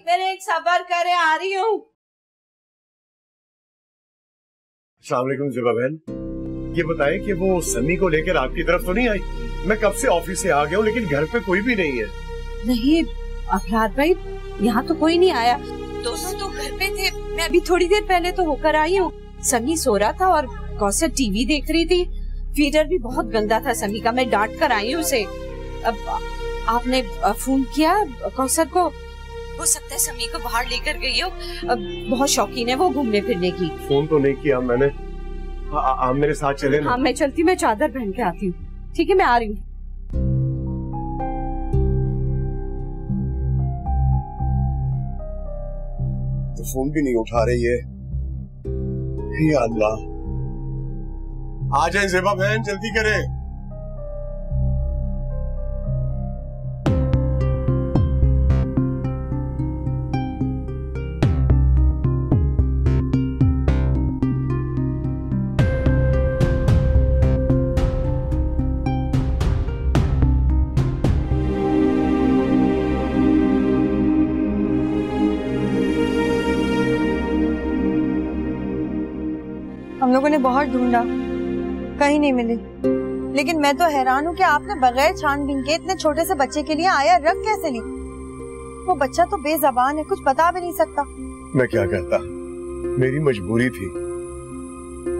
एक मिनट सबर करे, आ रही हूँ। अस्सलाम वालेकुम ज़ुबा बहन, ये बताएं कि वो समी को लेकर आपकी तरफ तो नहीं आई? मैं कब से ऑफिस से आ गया हूँ लेकिन घर पे कोई भी नहीं है। नहीं अफराद भाई, यहाँ तो कोई नहीं आया। दोनों तो घर पे थे, मैं अभी थोड़ी देर पहले तो होकर आई हूँ। समी सो रहा था और कौशल टीवी देख रही थी। फीडर भी बहुत गंदा था समी का, मैं डांट कर आई हूँ उसे। अब आपने फोन किया कौशल को? हो सकता है समी को बाहर लेकर गई हो, बहुत शौकीन है वो घूमने फिरने की। फोन तो नहीं किया मैंने। आप मेरे साथ चले? हाँ मैं चलती, मैं चादर पहन के आती हूँ। ठीक है मैं आ रही हूँ। तो फोन भी नहीं उठा रही है। या अल्लाह, आ जाए ज़ेबा बहन, जल्दी करें। हम लोगों ने बहुत ढूंढा, कहीं नहीं मिली। लेकिन मैं तो हैरान हूँ कि आपने बगैर छानबीन के इतने छोटे से बच्चे के लिए आया रख कैसे ली? वो बच्चा तो बेजबान है, कुछ बता भी नहीं सकता। मैं क्या कहता, मेरी मजबूरी थी।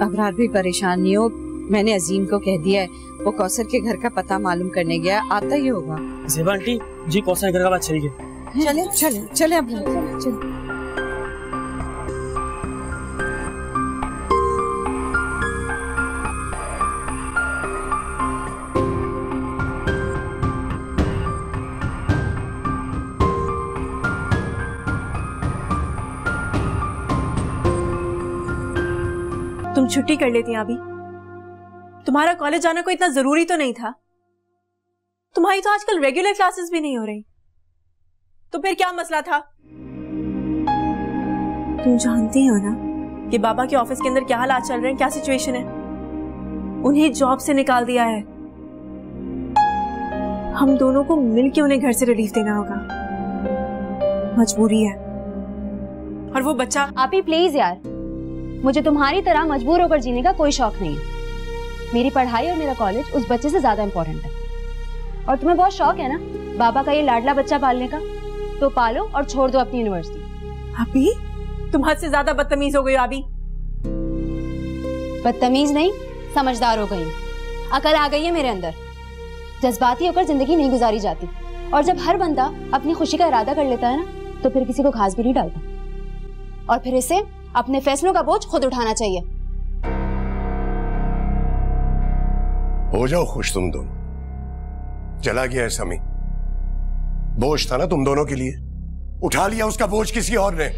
अबरार भी परेशान नहीं हो, मैंने अजीम को कह दिया है, वो कौसर के घर का पता मालूम करने गया, आता ही होगा। ज़ेबा आंटी जी, कौसर के घर का बात चली गई। चले चले चले अबरार। तुम छुट्टी कर लेती अभी, तुम्हारा कॉलेज जाना कोई इतना जरूरी तो नहीं था। तुम्हारी तो आजकल रेगुलर क्लासेस भी नहीं हो रही, तो फिर क्या मसला था? तुम जानती हो ना कि बाबा के ऑफिस के अंदर क्या हालात चल रहे हैं, क्या सिचुएशन है। उन्हें जॉब से निकाल दिया है, हम दोनों को मिलके उन्हें घर से रिलीफ देना होगा। मजबूरी है। और वो बच्चा? आप ही प्लीज यार, मुझे तुम्हारी तरह मजबूर होकर जीने का कोई शौक नहीं है। मेरी पढ़ाई और मेरा कॉलेज उस बच्चे से ज्यादा इम्पोर्टेंट है। और तुम्हें बहुत शौक है ना बाबा का ये लाडला बच्चा पालने का, तो पालो और छोड़ दो अपनी यूनिवर्सिटी। अभी तुम हद से ज्यादा बदतमीज हो गई हो। अभी बदतमीज नहीं, समझदार हो गई, अकल आ गई है मेरे अंदर। जज्बाती होकर जिंदगी नहीं गुजारी जाती, और जब हर बंदा अपनी खुशी का इरादा कर लेता है ना, तो फिर किसी को घास भी नहीं डालता। और फिर इसे अपने फैसलों का बोझ खुद उठाना चाहिए। हो जाओ खुश तुम दोनों। चला गया है समी, बोझ था ना तुम दोनों के लिए, उठा लिया उसका बोझ किसी और ने।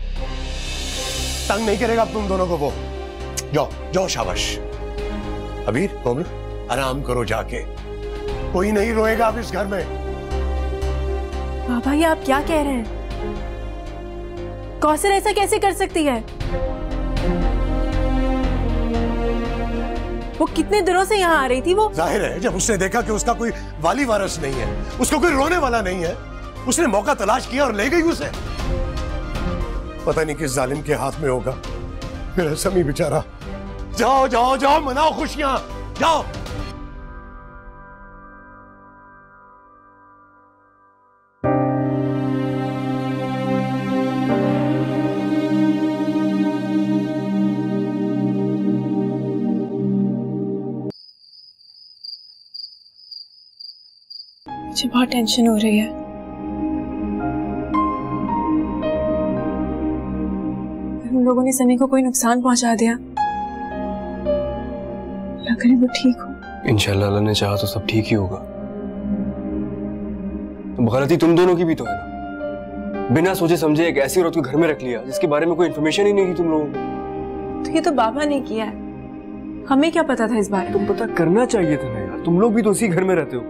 तंग नहीं करेगा अब तुम दोनों को वो। जाओ जाओ, शाबाश। अबीर कोमल, आराम करो जाके, कोई नहीं रोएगा अब इस घर में। बाबा ये आप क्या कह रहे हैं? कौशल ऐसा कैसे कर सकती है? वो कितने दिनों से यहाँ आ रही थी। वो जाहिर है जब उसने देखा कि उसका कोई वाली वारस नहीं है, उसको कोई रोने वाला नहीं है, उसने मौका तलाश किया और ले गई उसे। पता नहीं किस जालिम के हाथ में होगा मेरा समी बेचारा। जाओ जाओ जाओ, मनाओ खुशियां, जाओ। मुझे बहुत टेंशन हो रही है। हम लोगों ने समी को कोई नुकसान पहुंचा दिया, लग रहा वो ठीक हो। इंशाल्लाह अल्लाह ने चाहा तो सब ठीक ही होगा। तो गलती तुम दोनों की भी तो है ना, बिना सोचे समझे एक ऐसी औरत को घर में रख लिया जिसके बारे में कोई इन्फॉर्मेशन ही नहीं थी तुम लोगों को। तो ये तो बाबा ने किया है, हमें क्या पता था इस बारे? तुम पता करना चाहिए था ना यार, तुम लोग भी तो उसी घर में रहते हो।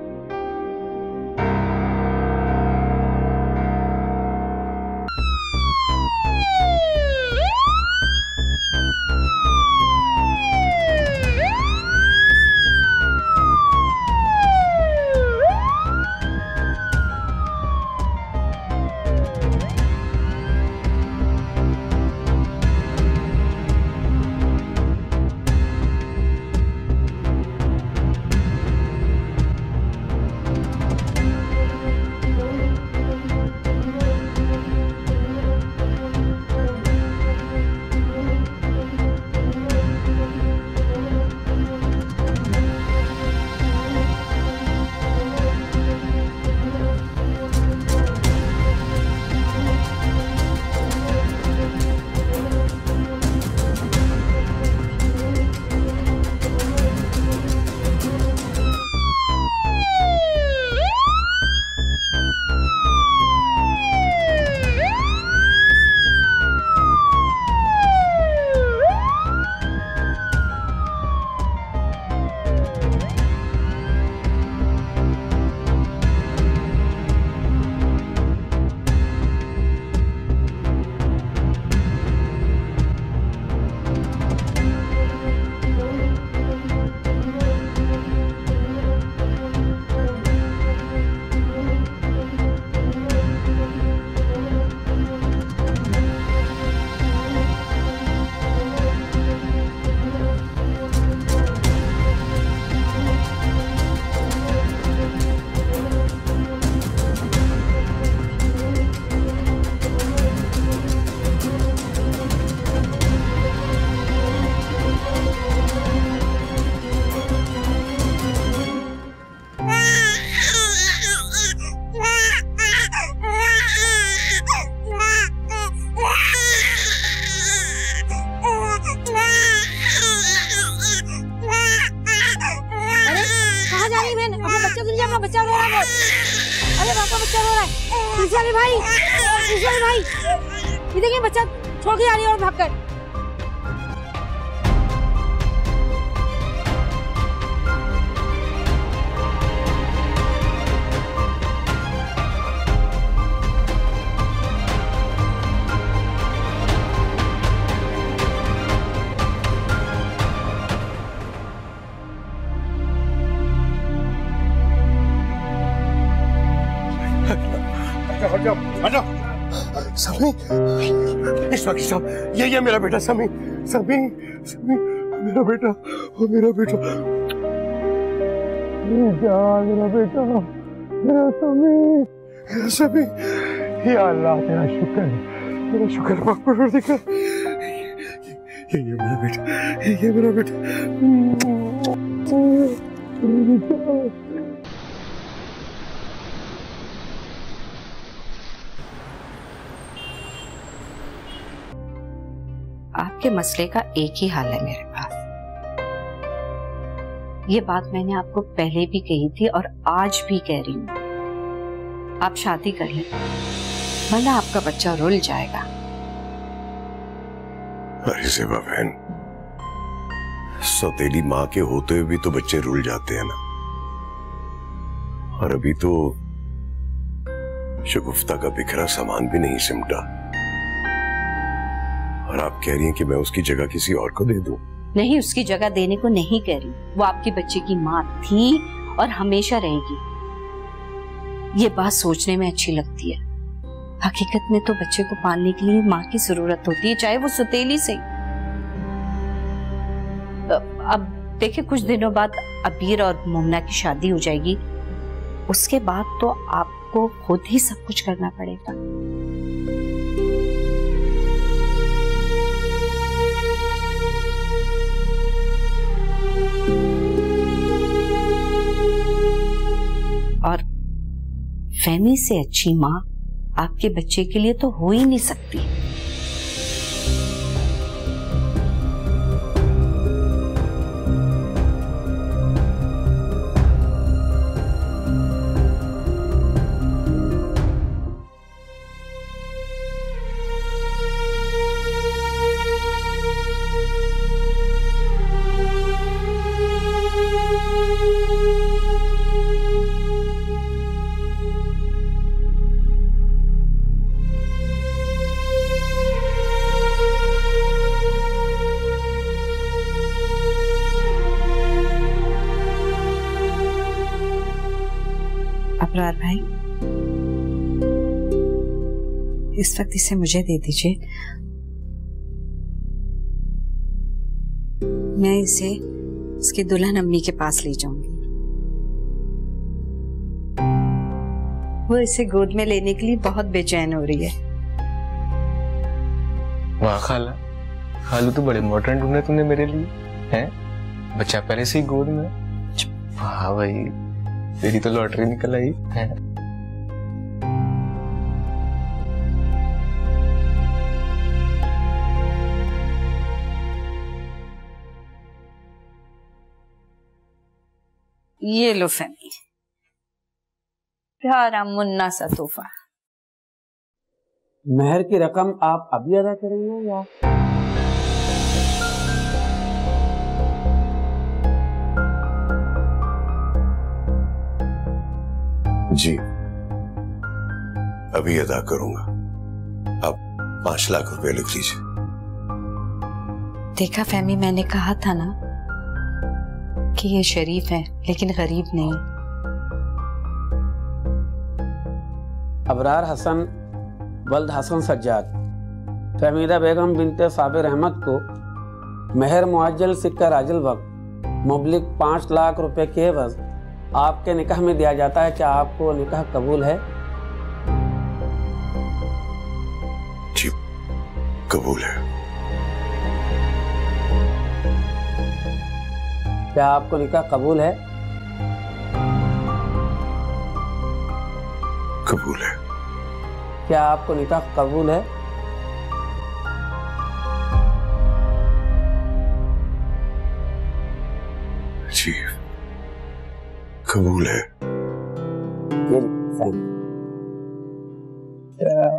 का बच्चा रो रहा है। अरे बाप का बच्चा रो रहा है। पीछे अरे भाई, पीछे अरे भाई, ये देखिए बच्चा छोड़ के आ रही है और भागकर। समी, इस वक्त सब ये मेरा बेटा समी, समी, समी, मेरा बेटा, ओ मेरा बेटा, मेरा बेटा, मेरा समी, मेरा समी, या अल्लाह तेरा शुक्र है परवरदिगार, ये मेरा बेटा, ये मेरा बेटा, मेरा बेटा। आपके मसले का एक ही हल है मेरे पास। ये बात मैंने आपको पहले भी कही थी और आज भी कह रही हूं। आप शादी कर लें, वरना आपका बच्चा रुल जाएगा। अरे सेवा बहन, सौतेली माँ के होते हुए भी तो बच्चे रुल जाते हैं ना। और अभी तो शगुफ्ता का बिखरा सामान भी नहीं सिमटा, और आप कह रही हैं कि मैं उसकी जगह किसी और को दे दूं? नहीं, उसकी जगह देने को नहीं कह रही। वो आपके बच्चे की माँ थी और हमेशा रहेगी। ये बात सोचने में अच्छी लगती है, हकीकत में तो बच्चे को पालने के लिए माँ की जरूरत होती है, चाहे वो सौतेली से। अब देखिए, कुछ दिनों बाद अबीर और मोमिना की शादी हो जाएगी, उसके बाद तो आपको खुद ही सब कुछ करना पड़ेगा। और फहमी से अच्छी माँ आपके बच्चे के लिए तो हो ही नहीं सकती। अब्रार भाई, इस वक्त इसे मुझे दे दीजिए, मैं इसे उसकी दुल्हन अम्मी के पास ले जाऊंगी। वो इसे गोद में लेने के लिए बहुत बेचैन हो रही है। वाह खाला, खालू तो बड़े मॉडर्न ढूंढे तुमने मेरे लिए, हैं? बच्चा पहले से ही गोद में। वाह भाई, तेरी तो लॉटरी निकल आई है। ये लो फैमी, प्यारा मुन्ना सा तोहफा। मेहर की रकम आप अभी अदा करेंगे या? जी, अभी अदा करूंगा। आप 5 लाख रुपए लिख लीजिए। देखा फैमी, मैंने कहा था ना कि ये शरीफ है लेकिन गरीब नहीं। अबरार हसन वल्द हसन सज्जाद फहमीदा बेगम बिनते साबिर अहमद को मेहर मुआज्जल सिक्का राजल वक्त मुबलिक 5 लाख रुपए के एवज आपके निकाह में दिया जाता है। क्या आपको निकाह कबूल है? जी, कबूल है। क्या आपको निकाह कबूल है? कबूल है। क्या आपको निकाह कबूल है? जी, कबूल है। Gel sen. Ya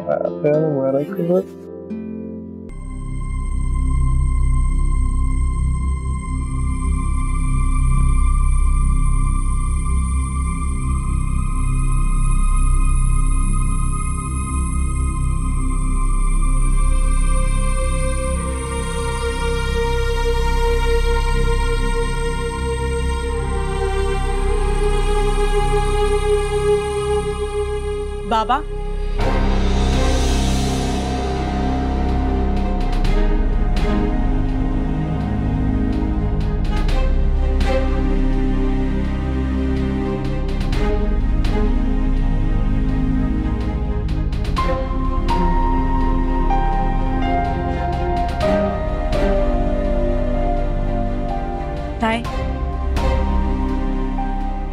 ben meraklı. बाबा, ताई,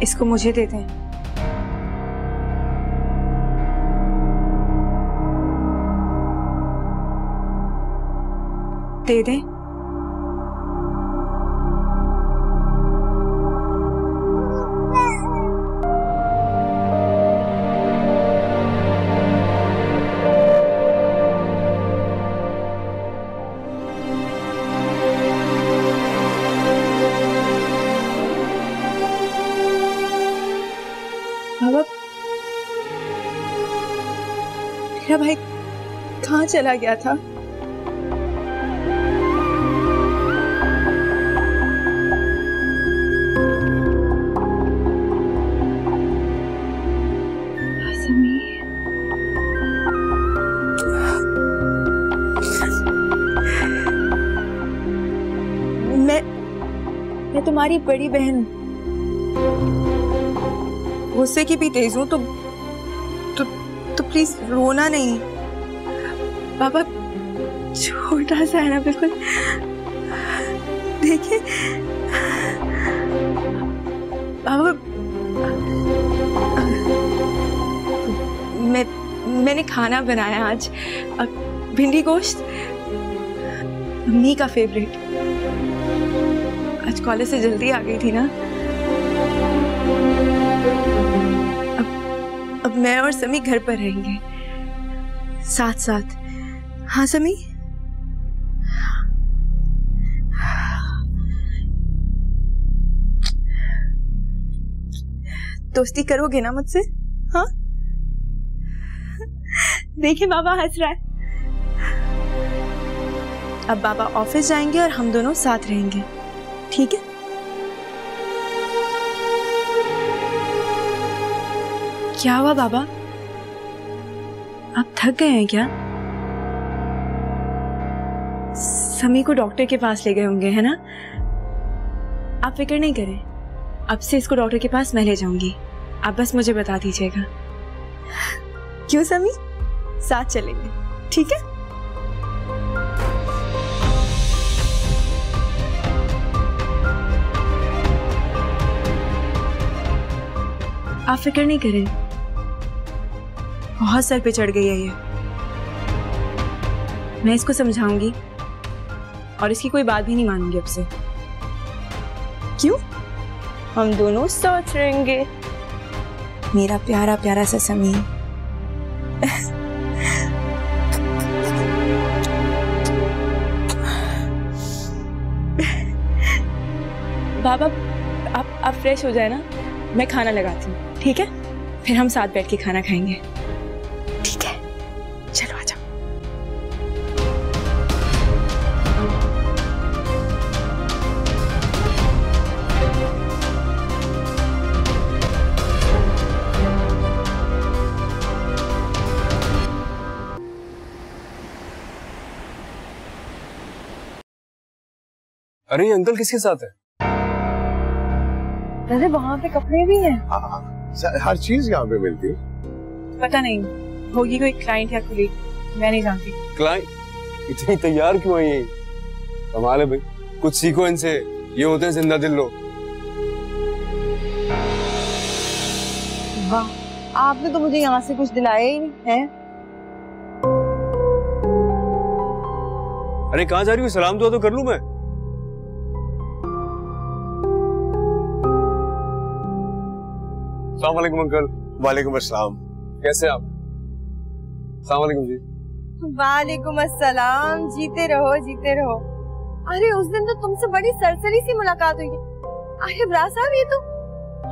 इसको मुझे देते हैं। दे दें। बाबा, मेरा भाई कहाँ चला गया था? तुम्हारी बड़ी बहन गुस्से की भी तेज हूं, तो प्लीज रोना नहीं बाबा। छोटा सा है ना, बिल्कुल देखिए बाबा। मैंने खाना बनाया आज, भिंडी गोश्त, मम्मी का फेवरेट। आज कॉलेज से जल्दी आ गई थी ना। अब मैं और समी घर पर रहेंगे साथ साथ। हाँ समी, दोस्ती करोगे ना मुझसे? हाँ देखिए बाबा हंस रहा है। अब बाबा ऑफिस जाएंगे और हम दोनों साथ रहेंगे, ठीक है? क्या हुआ बाबा, आप थक गए हैं क्या? समी को डॉक्टर के पास ले गए होंगे, है ना? आप फिक्र नहीं करें, अब से इसको डॉक्टर के पास मैं ले जाऊंगी। आप बस मुझे बता दीजिएगा। क्यों समी, साथ चलेंगे, ठीक है? आप फिक्र नहीं करें, बहुत सर पे चढ़ गई है ये। मैं इसको समझाऊंगी और इसकी कोई बात भी नहीं मानूंगी अब से। क्यों? हम दोनों साथ रहेंगे, मेरा प्यारा प्यारा सा समी। बाबा आप फ्रेश हो जाए ना, मैं खाना लगाती हूँ, ठीक है? फिर हम साथ बैठ के खाना खाएंगे, ठीक है? चलो आ जाओ। अरे अंकल किसके साथ है? दादा वहाँ पे कपड़े भी हैं। हर चीज यहाँ पे मिलती है। पता नहीं, होगी कोई क्लाइंट या कुलीग, मैं नहीं जानती। क्लाइंट? इतनी तैयार क्यों आई है? कमाल है भाई, कुछ सीखो इनसे, ये होते हैं जिंदा दिल लोग। वाह, आपने तो मुझे यहाँ से कुछ दिलाया ही नहीं है। अरे कहाँ जा रही हो? सलाम दुआ तो कर लूँ मैं। अस्सलाम वालेकुम अंकल। वालेकुम अस्सलाम। कैसे आप? अस्सलाम वालेकुम जी। वालेकुम अस्सलाम। जीते रहो जीते रहो। अरे उस दिन तो तुमसे बड़ी सरसरी सी मुलाकात हुई। अरे अब्रार साहब ये तो,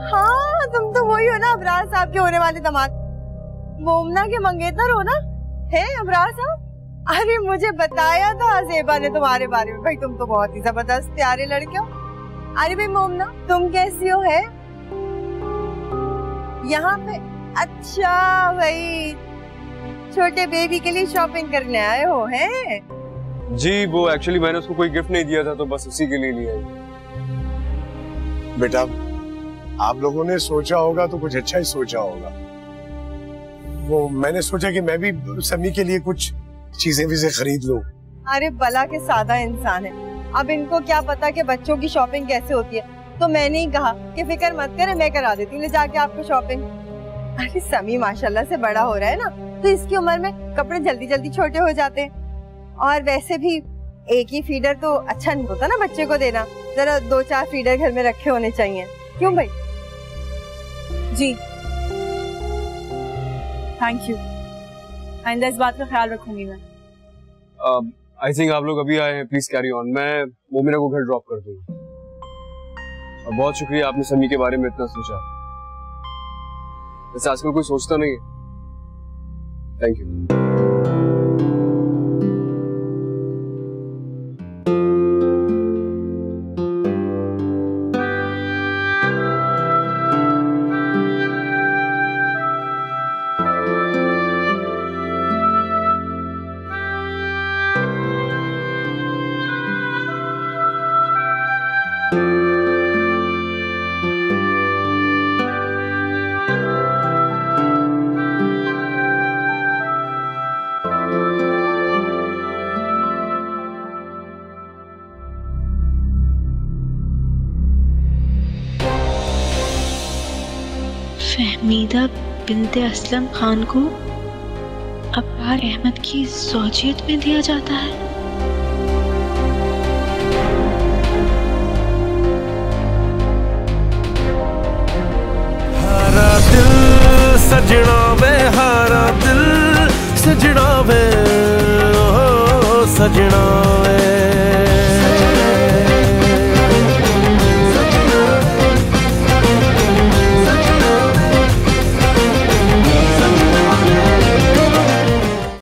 हाँ तुम तो वही हो ना अब्रार साहब के होने वाले दामाद, मोमना के मंगेतर हो ना? है अब्रार साहब? अरे मुझे बताया था अज़ेबा ने तुम्हारे बारे में। भाई तुम तो बहुत ही जबरदस्त प्यारे लड़के हो। अरे भाई मोमना तुम कैसी हो? है यहाँ पे? अच्छा भाई छोटे बेबी के लिए शॉपिंग करने आए हो? है जी, वो एक्चुअली मैंने उसको कोई गिफ्ट नहीं दिया था तो बस उसी के लिए लिया। बेटा आप लोगों ने सोचा होगा तो कुछ अच्छा ही सोचा होगा। वो मैंने सोचा कि मैं भी समी के लिए कुछ चीजें भी खरीद लूं। अरे भला के सादा इंसान है, अब इनको क्या पता कि बच्चों की शॉपिंग कैसे होती है। तो मैंने ही कहा कि फिक्र मत करें मैं करा देती हूँ ले जाके आपको शॉपिंग। अरे समी माशाल्लाह से बड़ा हो रहा है ना, तो इसकी उम्र में कपड़े जल्दी जल्दी छोटे हो जाते हैं। और वैसे भी एक ही फीडर तो अच्छा नहीं होता ना बच्चे को देना, जरा दो चार फीडर घर में रखे होने चाहिए। क्यों भाई? जी थैंक यू, आइंदा इस बात का ख्याल रखूंगी मैं। आई थिंक आप लोग अभी आए हैं, प्लीज कैरी ऑन। मैं मोमिना को घर ड्रॉप कर दूंगा। बहुत शुक्रिया आपने समी के बारे में इतना सोचा, वैसे आजकल कोई सोचता नहीं है। Thank you. फहमीदा बिन्ते असलम खान को अब्बार अहमद की ज़ौजियत में दिया जाता है। हारा दिल सजना में, हारा दिल सजना में, सजना